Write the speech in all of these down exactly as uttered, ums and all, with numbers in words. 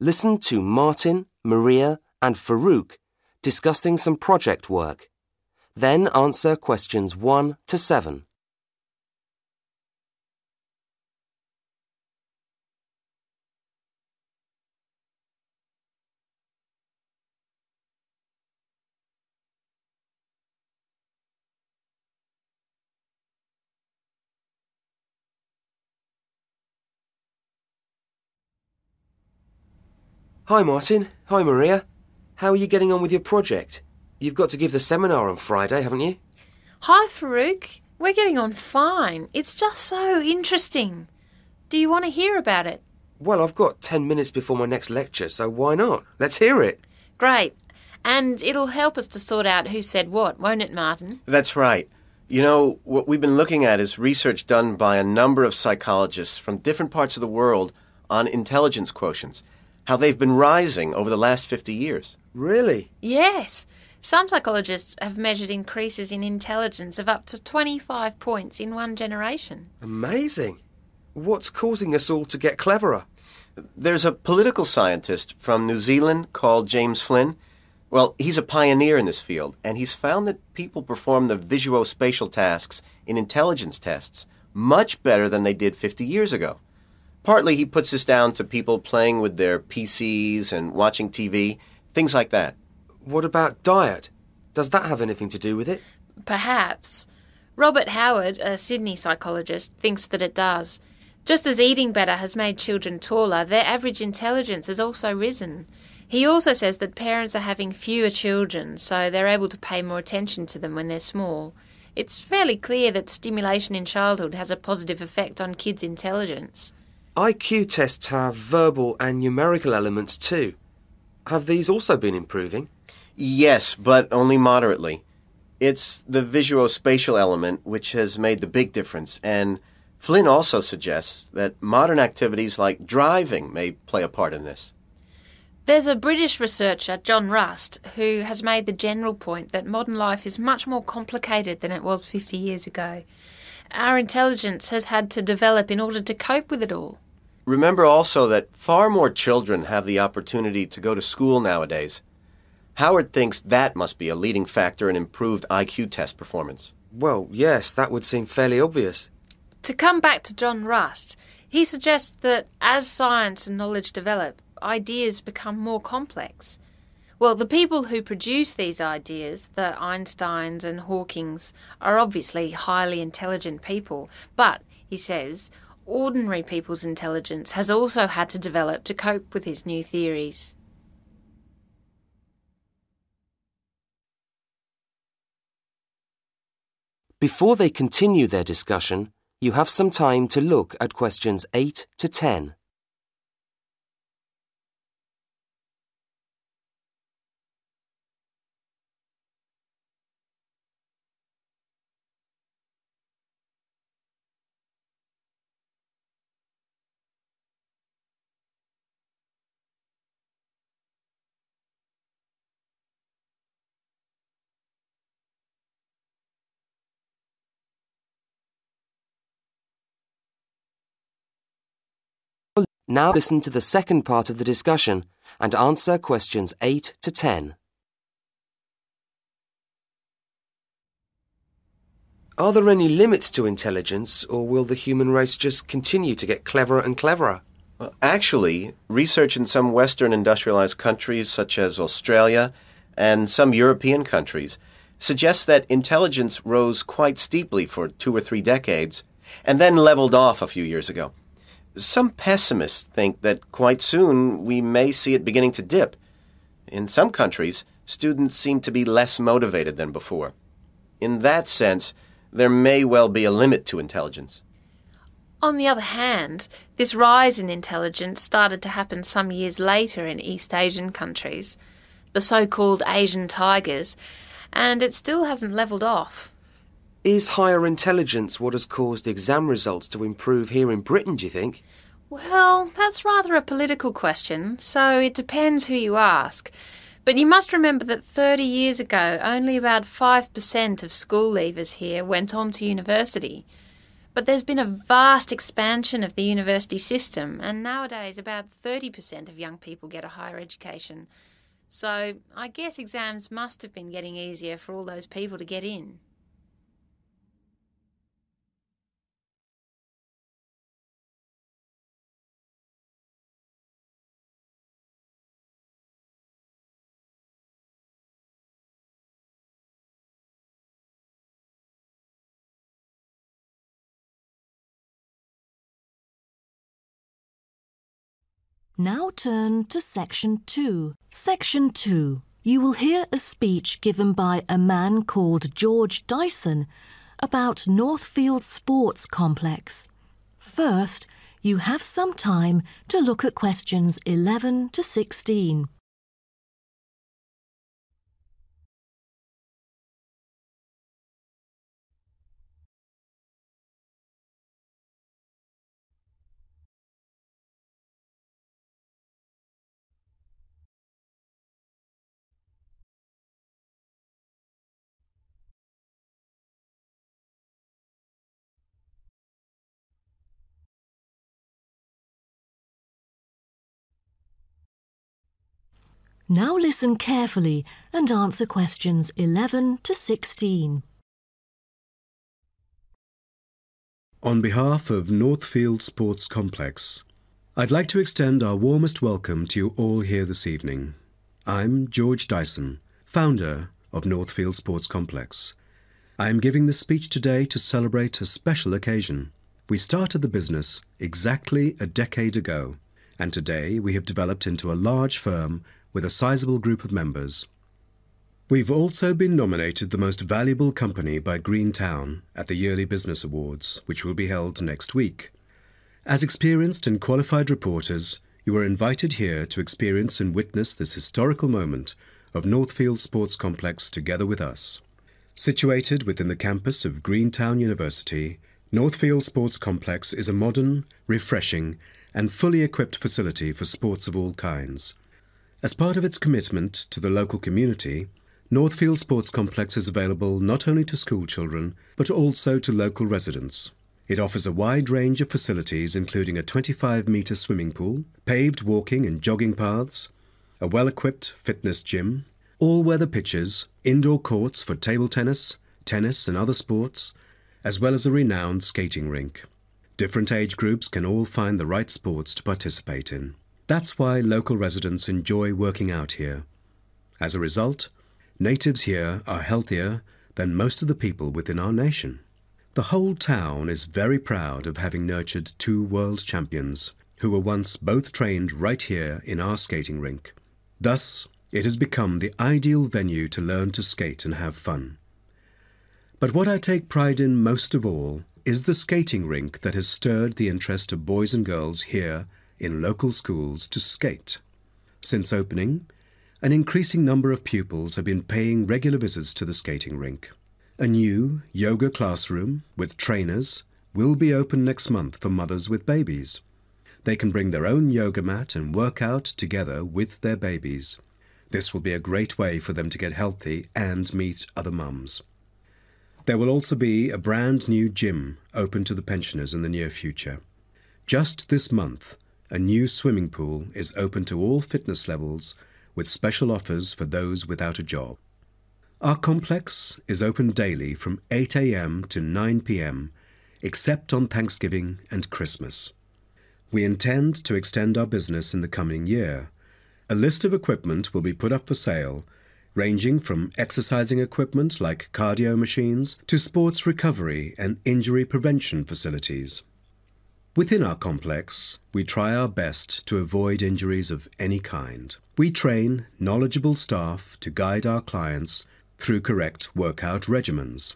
listen to Martin, Maria, and Farouk discussing some project work. Then answer questions one to seven. Hi Martin, hi Maria. How are you getting on with your project? You've got to give the seminar on Friday, haven't you? Hi Farouk, we're getting on fine. It's just so interesting. Do you want to hear about it? Well, I've got ten minutes before my next lecture, so why not? Let's hear it. Great. And it'll help us to sort out who said what, won't it, Martin? That's right. You know, what we've been looking at is research done by a number of psychologists from different parts of the world on intelligence quotients. How they've been rising over the last fifty years. Really? Yes. Some psychologists have measured increases in intelligence of up to twenty-five points in one generation. Amazing. What's causing us all to get cleverer? There's a political scientist from New Zealand called James Flynn. Well, he's a pioneer in this field, and he's found that people perform the visuospatial tasks in intelligence tests much better than they did fifty years ago. Partly he puts this down to people playing with their P Cs and watching T V, things like that. What about diet? Does that have anything to do with it? Perhaps. Robert Howard, a Sydney psychologist, thinks that it does. Just as eating better has made children taller, their average intelligence has also risen. He also says that parents are having fewer children, so they're able to pay more attention to them when they're small. It's fairly clear that stimulation in childhood has a positive effect on kids' intelligence. I Q tests have verbal and numerical elements too. Have these also been improving? Yes, but only moderately. It's the visuospatial element which has made the big difference, and Flynn also suggests that modern activities like driving may play a part in this. There's a British researcher, John Rust, who has made the general point that modern life is much more complicated than it was fifty years ago. Our intelligence has had to develop in order to cope with it all. Remember also that far more children have the opportunity to go to school nowadays. Howard thinks that must be a leading factor in improved I Q test performance. Well, yes, that would seem fairly obvious. To come back to John Rust, he suggests that as science and knowledge develop, ideas become more complex. Well, the people who produce these ideas, the Einsteins and Hawkings, are obviously highly intelligent people. But, he says, ordinary people's intelligence has also had to develop to cope with his new theories. Before they continue their discussion, you have some time to look at questions eight to ten. Now listen to the second part of the discussion and answer questions eight to ten. Are there any limits to intelligence, or will the human race just continue to get cleverer and cleverer? Well, actually, research in some Western industrialized countries, such as Australia and some European countries, suggests that intelligence rose quite steeply for two or three decades and then leveled off a few years ago. Some pessimists think that quite soon we may see it beginning to dip. In some countries, students seem to be less motivated than before. In that sense, there may well be a limit to intelligence. On the other hand, this rise in intelligence started to happen some years later in East Asian countries, the so-called Asian tigers, and it still hasn't leveled off. Is higher intelligence what has caused exam results to improve here in Britain, do you think? Well, that's rather a political question, so it depends who you ask. But you must remember that thirty years ago, only about five percent of school leavers here went on to university. But there's been a vast expansion of the university system, and nowadays about thirty percent of young people get a higher education. So I guess exams must have been getting easier for all those people to get in. Now turn to Section two. Section two. You will hear a speech given by a man called George Dyson about Northfield Sports Complex. First, you have some time to look at questions eleven to sixteen. Now listen carefully and answer questions eleven to sixteen. On behalf of Northfield Sports Complex, I'd like to extend our warmest welcome to you all here this evening. I'm George Dyson, founder of Northfield Sports Complex. I am giving this speech today to celebrate a special occasion. We started the business exactly a decade ago, and today we have developed into a large firm with a sizable group of members. We've also been nominated the most valuable company by Greentown at the yearly business awards, which will be held next week. As experienced and qualified reporters, you are invited here to experience and witness this historical moment of Northfield Sports Complex together with us. Situated within the campus of Greentown University, Northfield Sports Complex is a modern, refreshing, and fully equipped facility for sports of all kinds. As part of its commitment to the local community, Northfield Sports Complex is available not only to school children, but also to local residents. It offers a wide range of facilities, including a twenty-five metre swimming pool, paved walking and jogging paths, a well-equipped fitness gym, all-weather pitches, indoor courts for table tennis, tennis and other sports, as well as a renowned skating rink. Different age groups can all find the right sports to participate in. That's why local residents enjoy working out here. As a result, natives here are healthier than most of the people within our nation. The whole town is very proud of having nurtured two world champions who were once both trained right here in our skating rink. Thus, it has become the ideal venue to learn to skate and have fun. But what I take pride in most of all is the skating rink that has stirred the interest of boys and girls here in local schools to skate. Since opening, an increasing number of pupils have been paying regular visits to the skating rink. A new yoga classroom with trainers will be open next month for mothers with babies. They can bring their own yoga mat and work out together with their babies. This will be a great way for them to get healthy and meet other mums. There will also be a brand new gym open to the pensioners in the near future. Just this month, a new swimming pool is open to all fitness levels with special offers for those without a job. Our complex is open daily from eight a m to nine p m, except on Thanksgiving and Christmas. We intend to extend our business in the coming year. A list of equipment will be put up for sale, ranging from exercising equipment like cardio machines to sports recovery and injury prevention facilities. Within our complex, we try our best to avoid injuries of any kind. We train knowledgeable staff to guide our clients through correct workout regimens.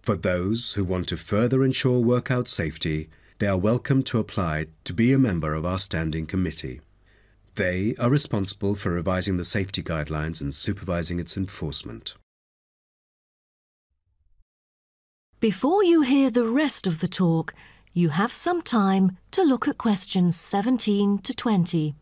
For those who want to further ensure workout safety, they are welcome to apply to be a member of our standing committee. They are responsible for revising the safety guidelines and supervising its enforcement. Before you hear the rest of the talk, you have some time to look at questions seventeen to twenty.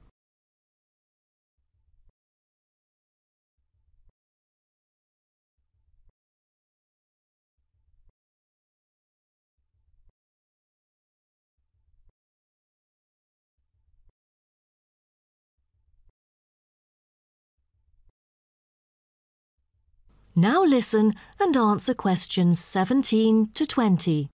Now listen and answer questions seventeen to twenty.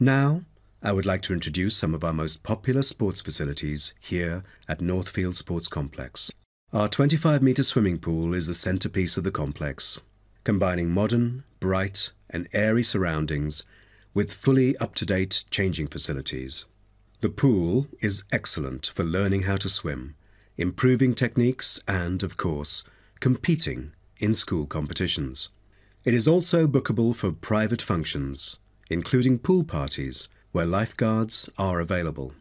Now, I would like to introduce some of our most popular sports facilities here at Northfield Sports Complex. Our twenty-five metre swimming pool is the centrepiece of the complex, combining modern, bright and airy surroundings with fully up-to-date changing facilities. The pool is excellent for learning how to swim, improving techniques and, of course, competing in school competitions. It is also bookable for private functions, including pool parties, where lifeguards are available.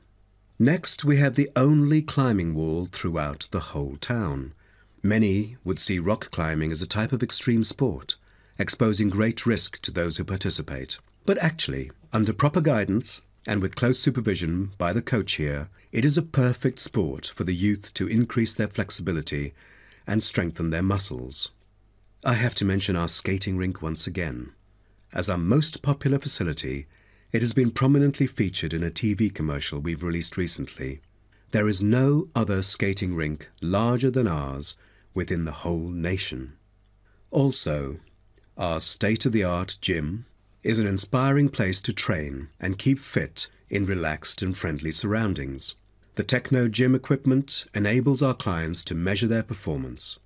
Next, we have the only climbing wall throughout the whole town. Many would see rock climbing as a type of extreme sport, exposing great risk to those who participate. But actually, under proper guidance and with close supervision by the coach here, it is a perfect sport for the youth to increase their flexibility and strengthen their muscles. I have to mention our skating rink once again. As our most popular facility, it has been prominently featured in a T V commercial we've released recently. There is no other skating rink larger than ours within the whole nation. Also, our state-of-the-art gym is an inspiring place to train and keep fit in relaxed and friendly surroundings. The Techno Gym equipment enables our clients to measure their performance.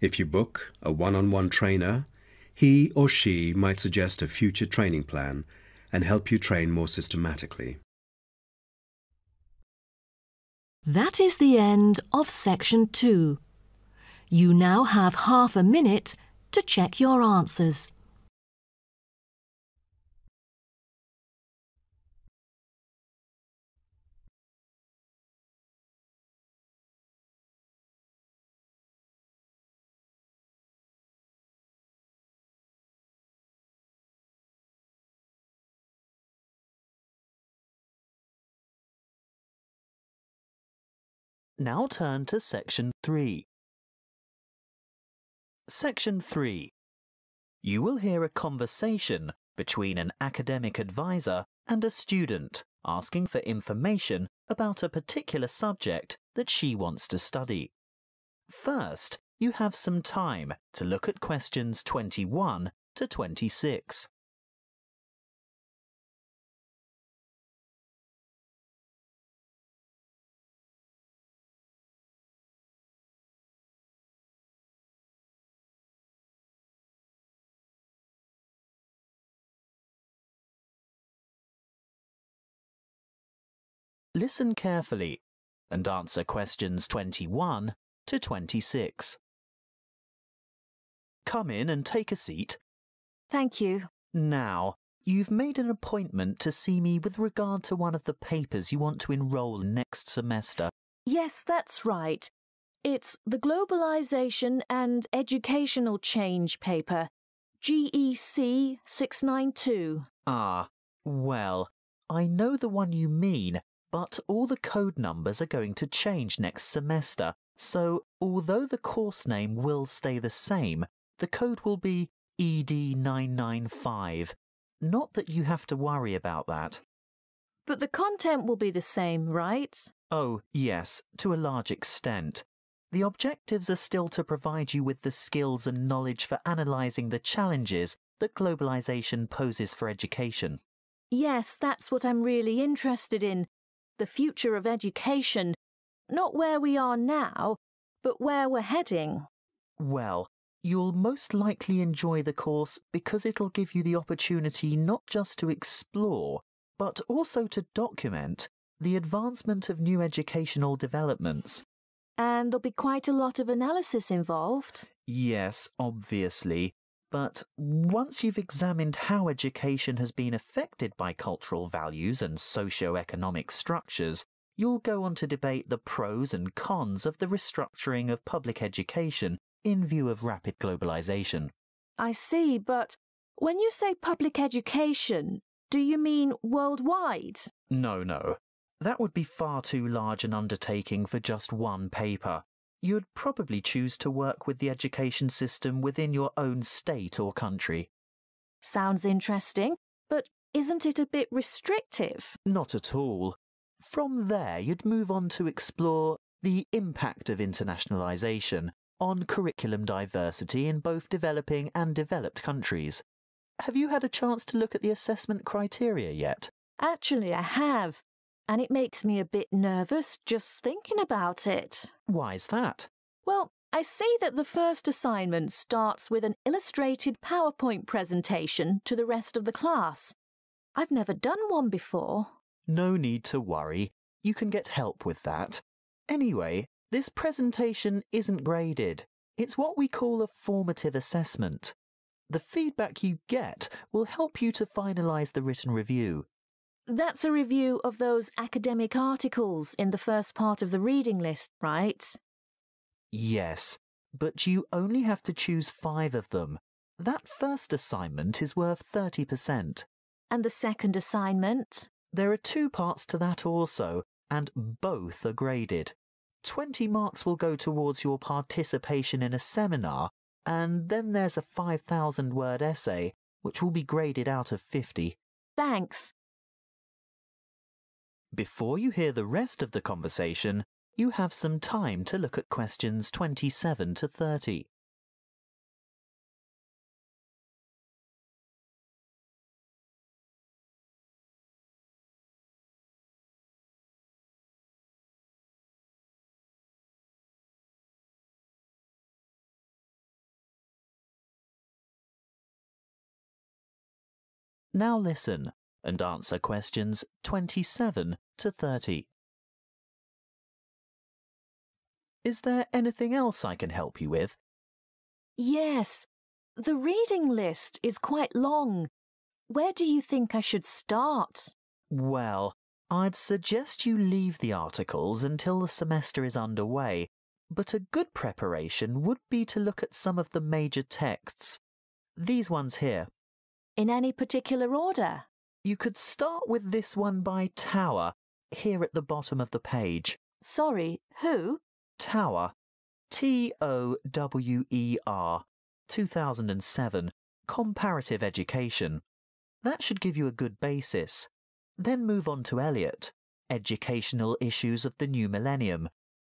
If you book a one-on-one trainer, he or she might suggest a future training plan and help you train more systematically. That is the end of section two. You now have half a minute to check your answers. Now turn to section three. Section three. You will hear a conversation between an academic advisor and a student asking for information about a particular subject that she wants to study. First, you have some time to look at questions twenty-one to twenty-six. Listen carefully and answer questions twenty-one to twenty-six. Come in and take a seat. Thank you. Now, you've made an appointment to see me with regard to one of the papers you want to enrol next semester. Yes, that's right. It's the Globalization and Educational Change paper, G E C six ninety-two. Ah, well, I know the one you mean. But all the code numbers are going to change next semester, so although the course name will stay the same, the code will be E D nine nine five. Not that you have to worry about that. But the content will be the same, right? Oh, yes, to a large extent. The objectives are still to provide you with the skills and knowledge for analysing the challenges that globalisation poses for education. Yes, that's what I'm really interested in. The future of education, not where we are now, but where we're heading. Well, you'll most likely enjoy the course because it'll give you the opportunity not just to explore, but also to document the advancement of new educational developments. And there'll be quite a lot of analysis involved. Yes, obviously. But once you've examined how education has been affected by cultural values and socio-economic structures, you'll go on to debate the pros and cons of the restructuring of public education in view of rapid globalization. I see, but when you say public education, do you mean worldwide? No, no. That would be far too large an undertaking for just one paper. You'd probably choose to work with the education system within your own state or country. Sounds interesting, but isn't it a bit restrictive? Not at all. From there, you'd move on to explore the impact of internationalisation on curriculum diversity in both developing and developed countries. Have you had a chance to look at the assessment criteria yet? Actually, I have, and it makes me a bit nervous just thinking about it. Why's that? Well, I see that the first assignment starts with an illustrated PowerPoint presentation to the rest of the class. I've never done one before. No need to worry. You can get help with that. Anyway, this presentation isn't graded. It's what we call a formative assessment. The feedback you get will help you to finalise the written review. That's a review of those academic articles in the first part of the reading list, right? Yes, but you only have to choose five of them. That first assignment is worth thirty percent. And the second assignment? There are two parts to that also, and both are graded. twenty marks will go towards your participation in a seminar, and then there's a five thousand word essay, which will be graded out of fifty. Thanks. Before you hear the rest of the conversation, you have some time to look at questions twenty-seven to thirty. Now listen and answer questions twenty-seven to thirty. Is there anything else I can help you with? Yes. The reading list is quite long. Where do you think I should start? Well, I'd suggest you leave the articles until the semester is underway, but a good preparation would be to look at some of the major texts. These ones here. In any particular order? You could start with this one by Tower, here at the bottom of the page. Sorry, who? Tower, T O W E R, two thousand seven, Comparative Education. That should give you a good basis. Then move on to Elliot, Educational Issues of the New Millennium.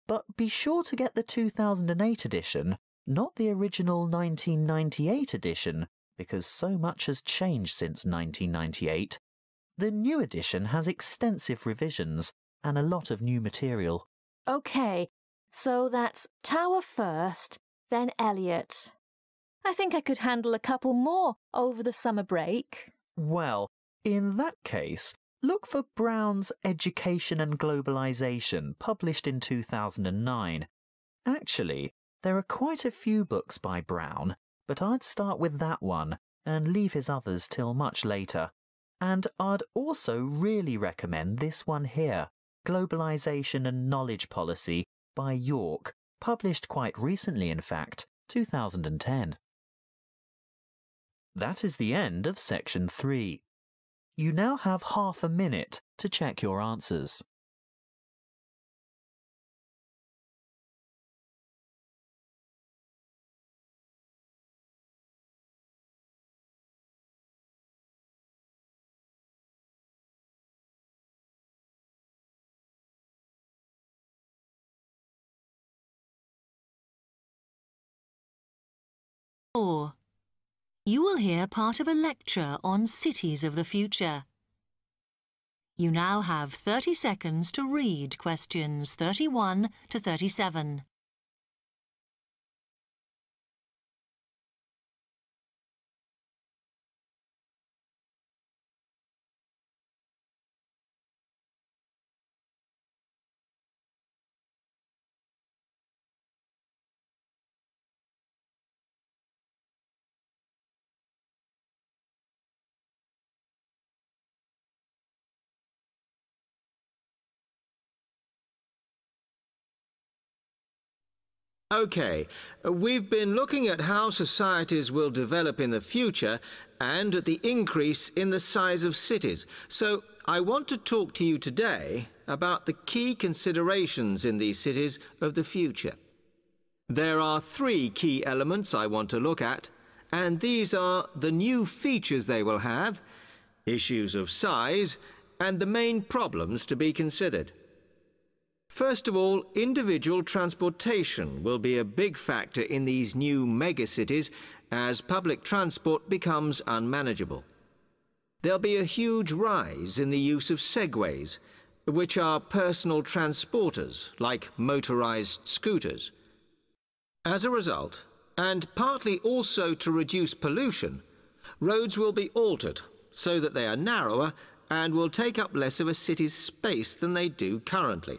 But be sure to get the two thousand eight edition, not the original nineteen ninety-eight edition, because so much has changed since nineteen ninety-eight. The new edition has extensive revisions and a lot of new material. OK, so that's Tower first, then Elliot. I think I could handle a couple more over the summer break. Well, in that case, look for Brown's Education and Globalization, published in two thousand nine. Actually, there are quite a few books by Brown, but I'd start with that one and leave his others till much later. And I'd also really recommend this one here, Globalization and Knowledge Policy by York, published quite recently in fact, two thousand ten. That is the end of section three. You now have half a minute to check your answers. four. You will hear part of a lecture on cities of the future. You now have thirty seconds to read questions thirty-one to thirty-seven. Okay, we've been looking at how societies will develop in the future and at the increase in the size of cities. So I want to talk to you today about the key considerations in these cities of the future. There are three key elements I want to look at, and these are the new features they will have, issues of size, and the main problems to be considered. First of all, individual transportation will be a big factor in these new megacities as public transport becomes unmanageable. There'll be a huge rise in the use of segways, which are personal transporters like motorized scooters. As a result, and partly also to reduce pollution, roads will be altered so that they are narrower and will take up less of a city's space than they do currently.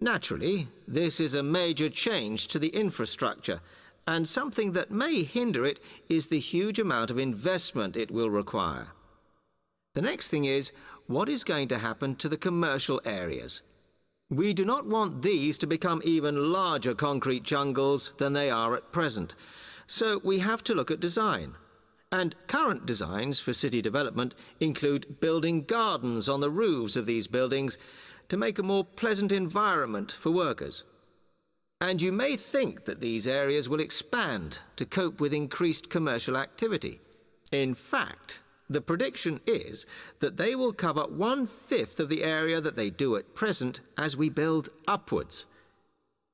Naturally, this is a major change to the infrastructure, and something that may hinder it is the huge amount of investment it will require. The next thing is, what is going to happen to the commercial areas? We do not want these to become even larger concrete jungles than they are at present, so we have to look at design. And current designs for city development include building gardens on the roofs of these buildings to make a more pleasant environment for workers. And you may think that these areas will expand to cope with increased commercial activity. In fact, the prediction is that they will cover one-fifth of the area that they do at present as we build upwards.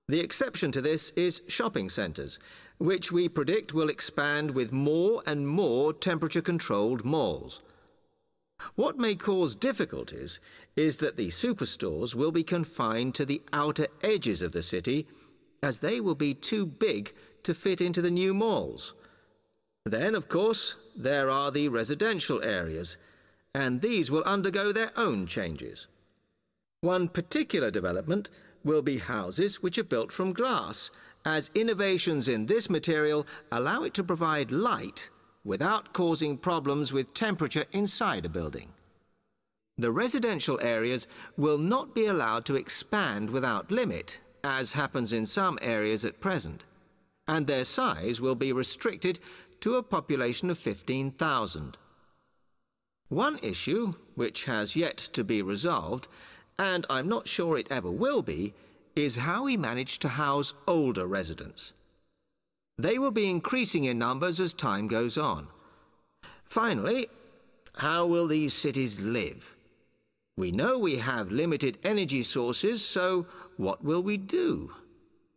The exception to this is shopping centres, which we predict will expand with more and more temperature-controlled malls. What may cause difficulties is that the superstores will be confined to the outer edges of the city, as they will be too big to fit into the new malls. Then, of course, there are the residential areas, and these will undergo their own changes. One particular development will be houses which are built from glass, as innovations in this material allow it to provide light without causing problems with temperature inside a building. The residential areas will not be allowed to expand without limit, as happens in some areas at present, and their size will be restricted to a population of fifteen thousand. One issue, which has yet to be resolved, and I'm not sure it ever will be, is how we manage to house older residents. They will be increasing in numbers as time goes on. Finally, how will these cities live? We know we have limited energy sources, so what will we do?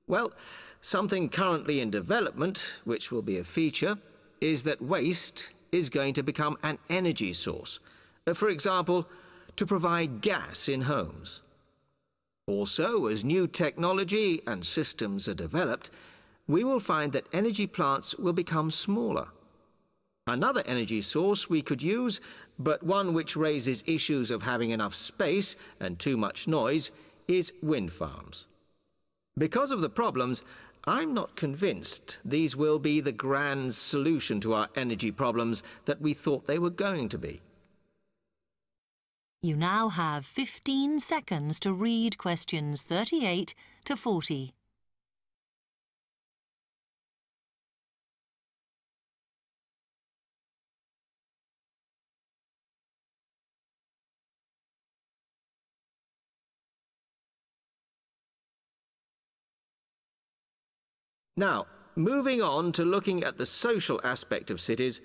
Well, something currently in development, which will be a feature, is that waste is going to become an energy source. For example, to provide gas in homes. Also, as new technology and systems are developed, we will find that energy plants will become smaller. Another energy source we could use, but one which raises issues of having enough space and too much noise, is wind farms. Because of the problems, I'm not convinced these will be the grand solution to our energy problems that we thought they were going to be. You now have fifteen seconds to read questions thirty-eight to forty. Now, moving on to looking at the social aspect of cities,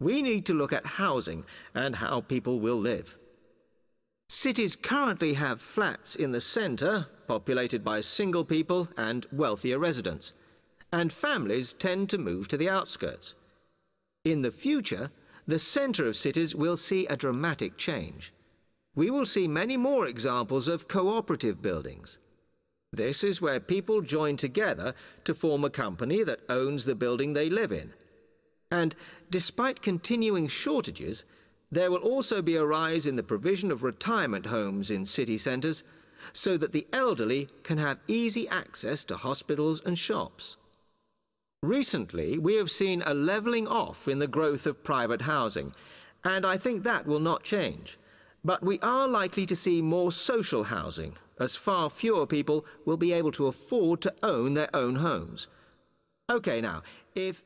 we need to look at housing and how people will live. Cities currently have flats in the centre, populated by single people and wealthier residents, and families tend to move to the outskirts. In the future, the centre of cities will see a dramatic change. We will see many more examples of cooperative buildings. This is where people join together to form a company that owns the building they live in. And despite continuing shortages, there will also be a rise in the provision of retirement homes in city centres so that the elderly can have easy access to hospitals and shops. Recently, we have seen a levelling off in the growth of private housing, and I think that will not change. But we are likely to see more social housing, as far fewer people will be able to afford to own their own homes. OK, now, if...